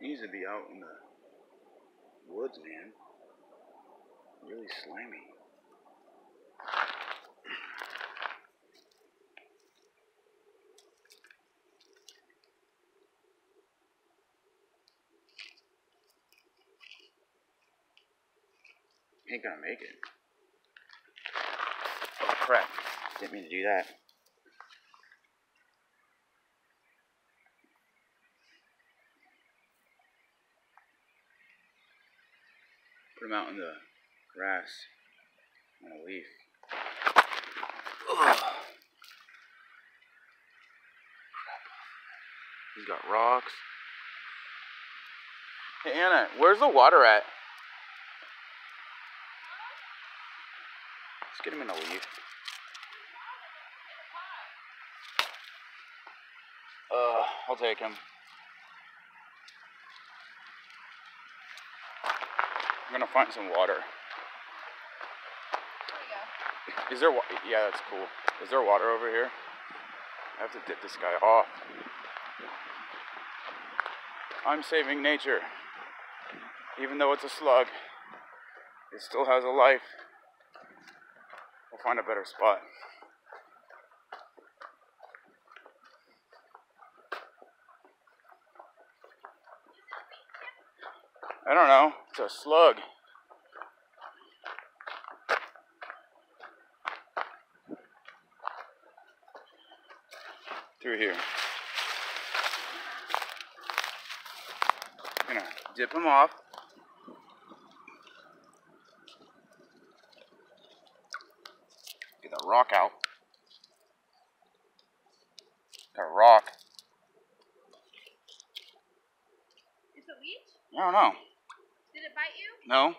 He used to be out in the woods, man. Really slimy. Ain't gonna make it. Oh crap, didn't mean to do that. Put him out in the grass on a leaf. Ugh. He's got rocks. Hey Anna, where's the water at? Let's get him in a leaf. I'll take him. I'm gonna find some water. There you go. Is there water? Yeah, that's cool. Is there water over here? I have to dip this guy off. I'm saving nature. Even though it's a slug, it still has a life. Find a better spot. I don't know. It's a slug. Through here. I'm gonna dip him off. Rock out. Got a rock. Is it leech? I don't know. Did it bite you? No. I'm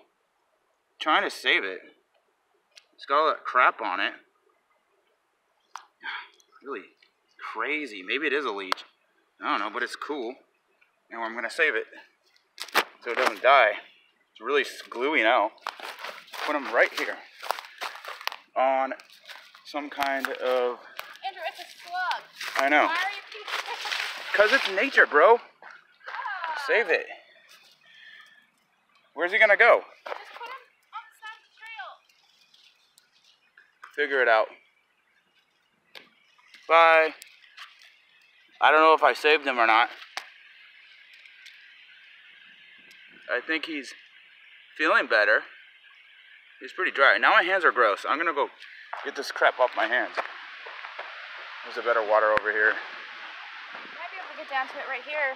trying to save it. It's got all that crap on it. Really crazy. Maybe it is a leech. I don't know, but it's cool. Now I'm going to save it so it doesn't die. It's really gluey now. Put them right here on some kind of... Andrew, it's a slug. I know. Why are you because it's nature, bro. Oh. Save it. Where's he gonna go? Just put him on the side of the trail. Figure it out. Bye. I don't know if I saved him or not. I think he's feeling better. He's pretty dry. Now my hands are gross. I'm gonna go get this crap off my hands. There's a better water over here. I might be able to get down to it right here.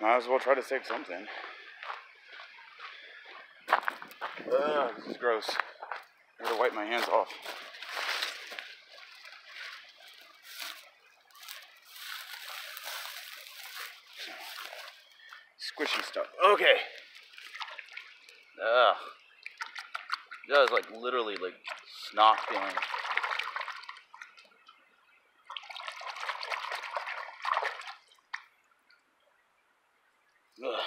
Might as well try to save something. Ugh, this is gross. I gotta wipe my hands off. Squishy stuff. Okay. Ugh. That was like literally like snot feeling. Ugh.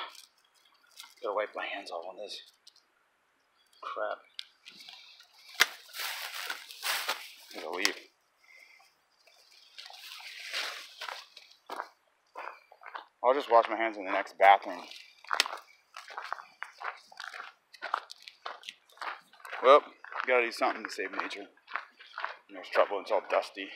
Gotta wipe my hands off on this crap. I'm gonna leave. I'll just wash my hands in the next bathroom. Well, gotta do something to save nature. There's trouble, it's all dusty.